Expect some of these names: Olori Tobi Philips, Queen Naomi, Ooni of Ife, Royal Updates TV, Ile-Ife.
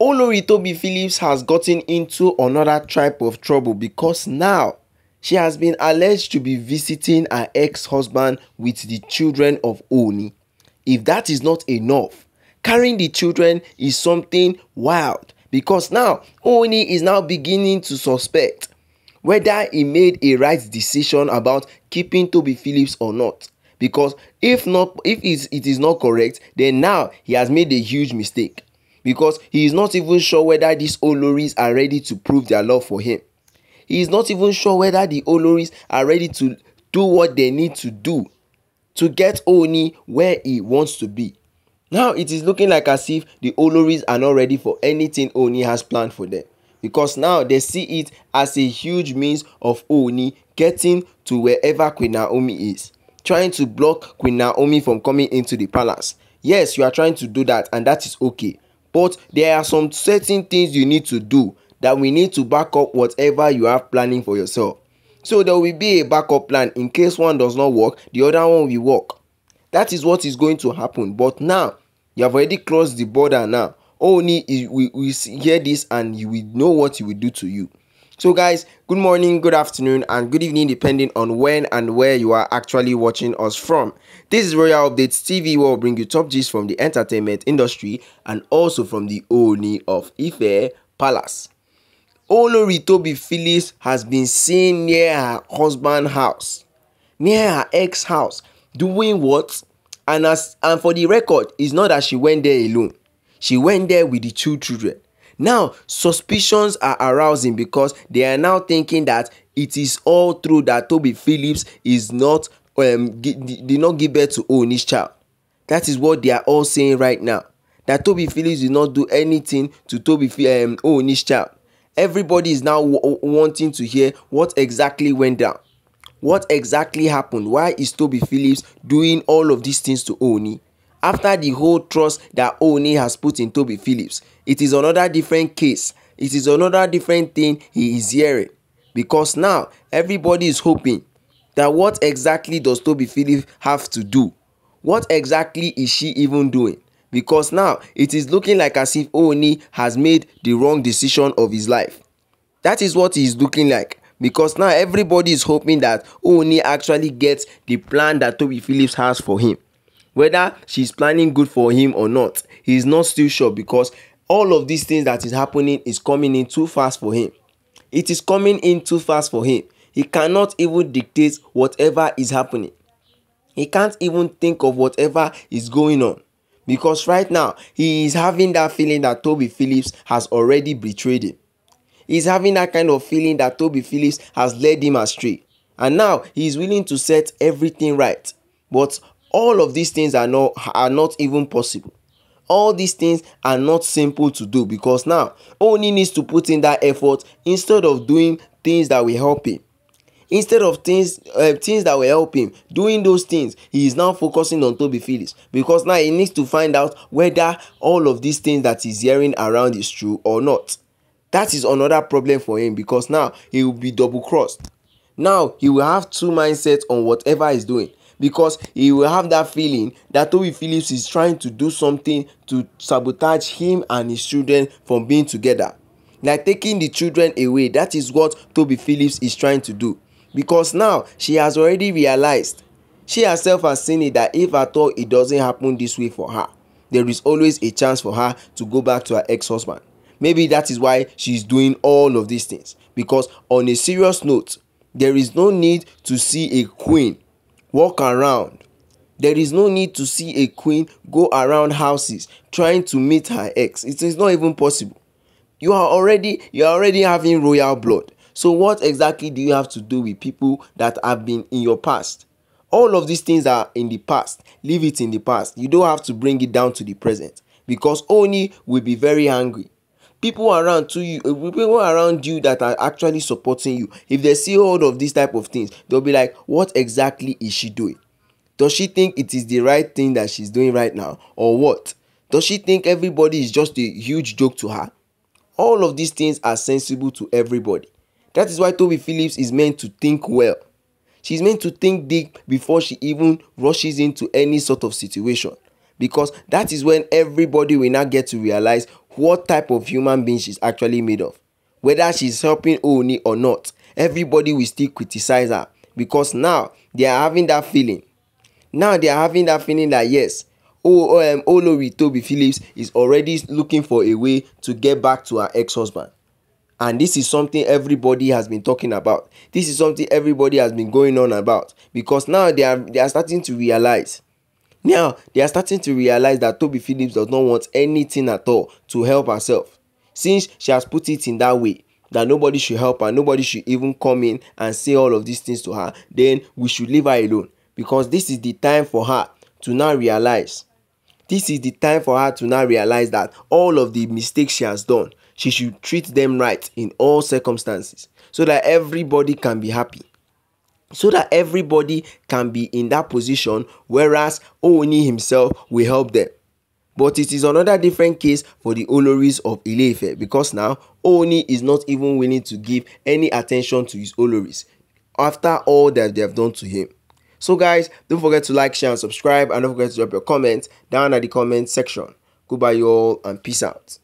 Olori Tobi Philips has gotten into another type of trouble because now she has been alleged to be visiting her ex-husband with the children of Ooni. If that is not enough, carrying the children is something wild because now Ooni is now beginning to suspect whether he made a right decision about keeping Tobi Philips or not. Because if it is not correct, then now he has made a huge mistake. Because he is not even sure whether these Oloris are ready to prove their love for him. He is not even sure whether the Oloris are ready to do what they need to do to get Ooni where he wants to be. Now it is looking like as if the Oloris are not ready for anything Ooni has planned for them. Because now they see it as a huge means of Ooni getting to wherever Queen Naomi is. Trying to block Queen Naomi from coming into the palace. Yes, you are trying to do that and that is okay. But there are some certain things you need to do that we need to back up whatever you are planning for yourself. So there will be a backup plan. In case one does not work, the other one will work. That is what is going to happen. But now, you have already crossed the border now. Ooni will hear this and you will know what he will do to you. So guys, good morning, good afternoon, and good evening depending on when and where you are actually watching us from. This is Royal Updates TV, where we'll bring you top gist from the entertainment industry and also from the Ooni of Ife Palace. Olori Tobi Philips has been seen near her husband's house, near her ex house, doing what? And for the record, it's not that she went there alone. She went there with the two children. Now, suspicions are arousing because they are now thinking that it is all true that Tobi Philips is not did not give birth to Ooni's child. That is what they are all saying right now. That Tobi Philips did not do anything to Ooni's child. Everybody is now wanting to hear what exactly went down. What exactly happened? Why is Tobi Philips doing all of these things to Ooni? After the whole trust that Ooni has put in Tobi Philips, it is another different case. It is another different thing he is hearing. Because now, everybody is hoping that what exactly does Tobi Philips have to do? What exactly is she even doing? Because now, it is looking like as if Ooni has made the wrong decision of his life. That is what he is looking like. Because now, everybody is hoping that Ooni actually gets the plan that Tobi Philips has for him. Whether she's planning good for him or not, he's not still sure because all of these things that is happening is coming in too fast for him. It is coming in too fast for him. He cannot even dictate whatever is happening. He can't even think of whatever is going on because right now, he is having that feeling that Tobi Philips has already betrayed him. He's having that kind of feeling that Tobi Philips has led him astray. And now, he is willing to set everything right. But all of these things are not even possible. All these things are not simple to do because now Ooni needs to put in that effort instead of doing things that will help him. Instead of things that will help him, doing those things, he is now focusing on Tobi Philips because now he needs to find out whether all of these things that he's hearing around is true or not. That is another problem for him because now he will be double-crossed. Now he will have two mindsets on whatever he's doing. Because he will have that feeling that Tobi Philips is trying to do something to sabotage him and his children from being together. Like taking the children away, that is what Tobi Philips is trying to do. Because now, she has already realized, she herself has seen it that if at all it doesn't happen this way for her, there is always a chance for her to go back to her ex-husband. Maybe that is why she is doing all of these things. Because on a serious note, there is no need to see a queen walk around. There is no need to see a queen go around houses trying to meet her ex. It is not even possible. You are already having royal blood. So what exactly do you have to do with people that have been in your past? All of these things are in the past. Leave it in the past. You don't have to bring it down to the present because Ooni will be very angry. People around you that are actually supporting you, if they see all of these type of things, they'll be like, what exactly is she doing? Does she think it is the right thing that she's doing right now? Or what? Does she think everybody is just a huge joke to her? All of these things are sensible to everybody. That is why Tobi Philips is meant to think well. She's meant to think deep before she even rushes into any sort of situation. Because that is when everybody will now get to realize what type of human being she's actually made of. Whether she's helping Ooni or not, everybody will still criticize her, because now they are having that feeling. Now they are having that feeling that yes, Olori Tobi Philips is already looking for a way to get back to her ex-husband. And this is something everybody has been talking about. This is something everybody has been going on about, because now they are starting to realize. Now they are starting to realize that Tobi Philips does not want anything at all to help herself, since she has put it in that way that nobody should help her, nobody should even come in and say all of these things to her. Then we should leave her alone, because this is the time for her to now realize. This is the time for her to now realize that all of the mistakes she has done, she should treat them right in all circumstances, so that everybody can be happy, so that everybody can be in that position, whereas Ooni himself will help them. But it is another different case for the Oloris of Ile-Ife, because now Ooni is not even willing to give any attention to his Oloris after all that they have done to him. So guys, don't forget to like, share and subscribe, and don't forget to drop your comments down at the comment section. Goodbye you all, and peace out.